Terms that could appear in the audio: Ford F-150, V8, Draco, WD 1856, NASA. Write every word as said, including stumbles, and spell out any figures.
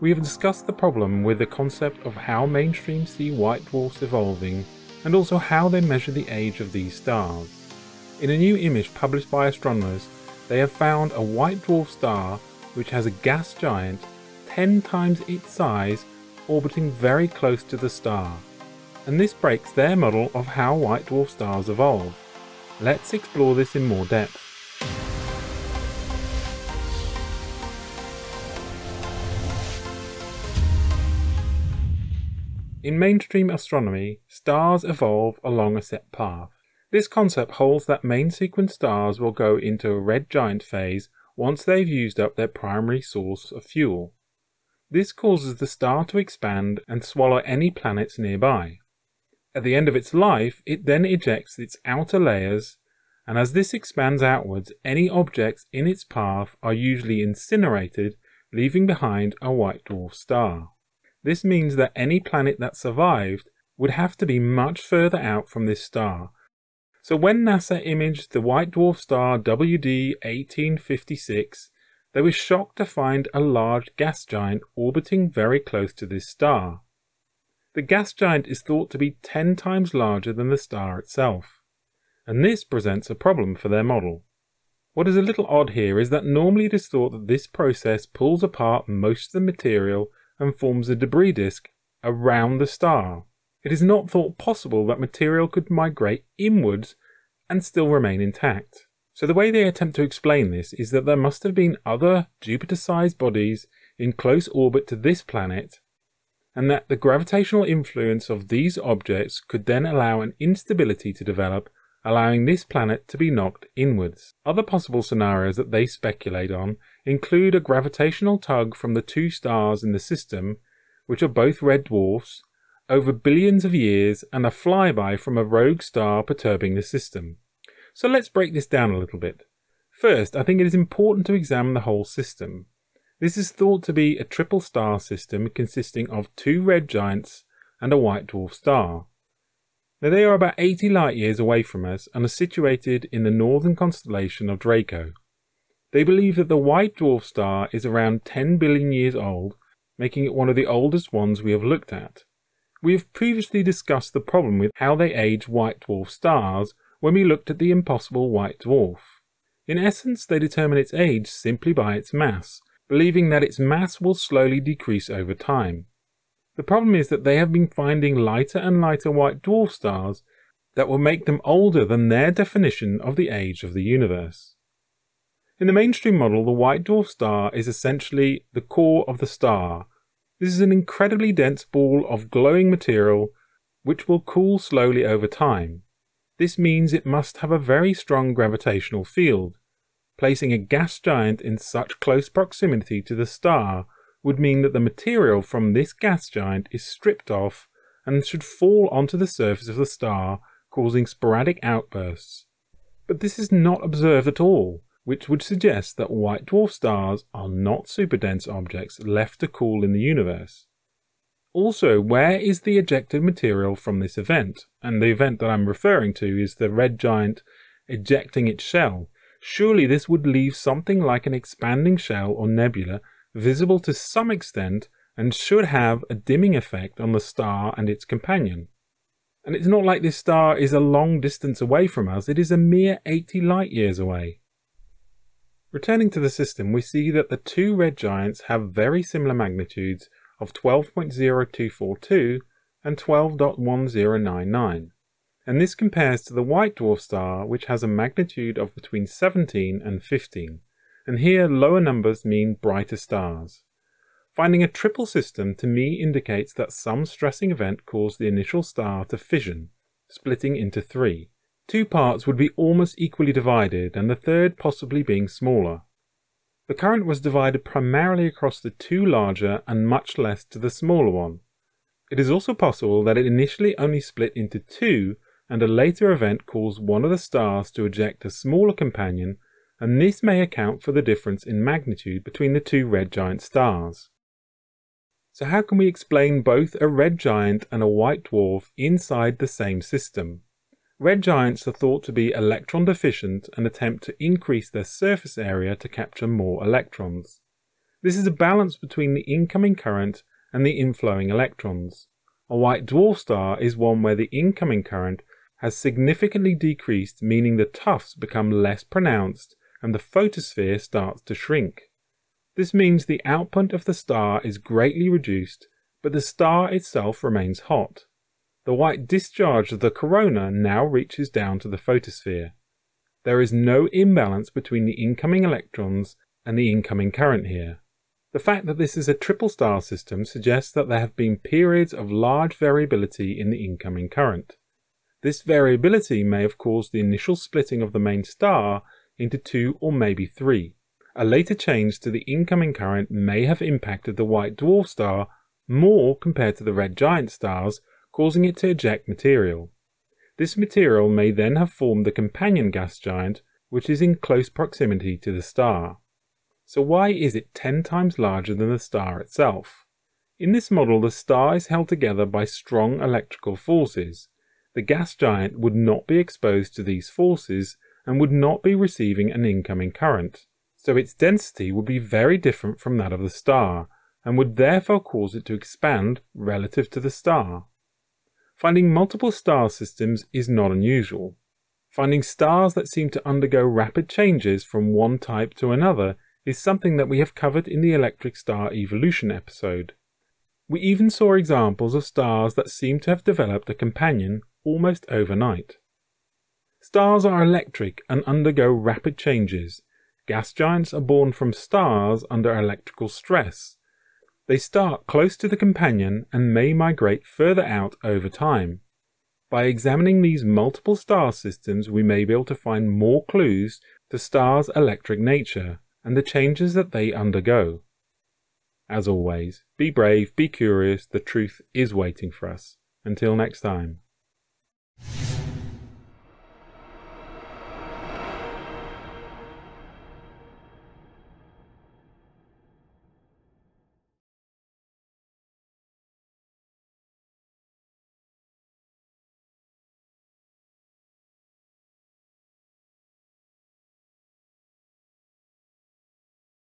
We have discussed the problem with the concept of how mainstream see white dwarfs evolving and also how they measure the age of these stars. In a new image published by astronomers, they have found a white dwarf star which has a gas giant ten times its size orbiting very close to the star, and this breaks their model of how white dwarf stars evolve. Let's explore this in more depth. In mainstream astronomy, stars evolve along a set path. This concept holds that main sequence stars will go into a red giant phase once they've used up their primary source of fuel. This causes the star to expand and swallow any planets nearby. At the end of its life, it then ejects its outer layers, and as this expands outwards, any objects in its path are usually incinerated, leaving behind a white dwarf star. This means that any planet that survived would have to be much further out from this star. So when NASA imaged the white dwarf star W D eighteen fifty-six, they were shocked to find a large gas giant orbiting very close to this star. The gas giant is thought to be ten times larger than the star itself, and this presents a problem for their model. What is a little odd here is that normally it is thought that this process pulls apart most of the material and forms a debris disk around the star. It is not thought possible that material could migrate inwards and still remain intact. So the way they attempt to explain this is that there must have been other Jupiter-sized bodies in close orbit to this planet, and that the gravitational influence of these objects could then allow an instability to develop, allowing this planet to be knocked inwards. Other possible scenarios that they speculate on include a gravitational tug from the two stars in the system, which are both red dwarfs, over billions of years, and a flyby from a rogue star perturbing the system. So let's break this down a little bit. First, I think it is important to examine the whole system. This is thought to be a triple star system consisting of two red giants and a white dwarf star. Now they are about eighty light years away from us and are situated in the northern constellation of Draco. They believe that the white dwarf star is around ten billion years old, making it one of the oldest ones we have looked at. We have previously discussed the problem with how they age white dwarf stars when we looked at the impossible white dwarf. In essence, they determine its age simply by its mass, believing that its mass will slowly decrease over time. The problem is that they have been finding lighter and lighter white dwarf stars that will make them older than their definition of the age of the universe. In the mainstream model, the white dwarf star is essentially the core of the star. This is an incredibly dense ball of glowing material which will cool slowly over time. This means it must have a very strong gravitational field. Placing a gas giant in such close proximity to the star would mean that the material from this gas giant is stripped off and should fall onto the surface of the star, causing sporadic outbursts. But this is not observed at all, which would suggest that white dwarf stars are not superdense objects left to cool in the universe. Also, where is the ejected material from this event? And the event that I'm referring to is the red giant ejecting its shell. Surely this would leave something like an expanding shell or nebula visible to some extent and should have a dimming effect on the star and its companion. And it's not like this star is a long distance away from us, it is a mere eighty light years away. Returning to the system, we see that the two red giants have very similar magnitudes of twelve point zero two four two and twelve point one zero nine nine, and this compares to the white dwarf star, which has a magnitude of between seventeen and fifteen, and here lower numbers mean brighter stars. Finding a triple system to me indicates that some stressing event caused the initial star to fission, splitting into three. Two parts would be almost equally divided, and the third possibly being smaller. The current was divided primarily across the two larger and much less to the smaller one. It is also possible that it initially only split into two, and a later event caused one of the stars to eject a smaller companion, and this may account for the difference in magnitude between the two red giant stars. So how can we explain both a red giant and a white dwarf inside the same system? Red giants are thought to be electron deficient and attempt to increase their surface area to capture more electrons. This is a balance between the incoming current and the inflowing electrons. A white dwarf star is one where the incoming current has significantly decreased, meaning the tufts become less pronounced and the photosphere starts to shrink. This means the output of the star is greatly reduced, but the star itself remains hot. The white discharge of the corona now reaches down to the photosphere. There is no imbalance between the incoming electrons and the incoming current here. The fact that this is a triple star system suggests that there have been periods of large variability in the incoming current. This variability may have caused the initial splitting of the main star into two or maybe three. A later change to the incoming current may have impacted the white dwarf star more compared to the red giant stars, causing it to eject material. This material may then have formed the companion gas giant, which is in close proximity to the star. So why is it ten times larger than the star itself? In this model, the star is held together by strong electrical forces. The gas giant would not be exposed to these forces and would not be receiving an incoming current. So its density would be very different from that of the star, and would therefore cause it to expand relative to the star. Finding multiple star systems is not unusual. Finding stars that seem to undergo rapid changes from one type to another is something that we have covered in the electric star evolution episode. We even saw examples of stars that seem to have developed a companion almost overnight. Stars are electric and undergo rapid changes. Gas giants are born from stars under electrical stress. They start close to the companion and may migrate further out over time. By examining these multiple star systems, we may be able to find more clues to stars' electric nature and the changes that they undergo. As always, be brave, be curious, the truth is waiting for us. Until next time.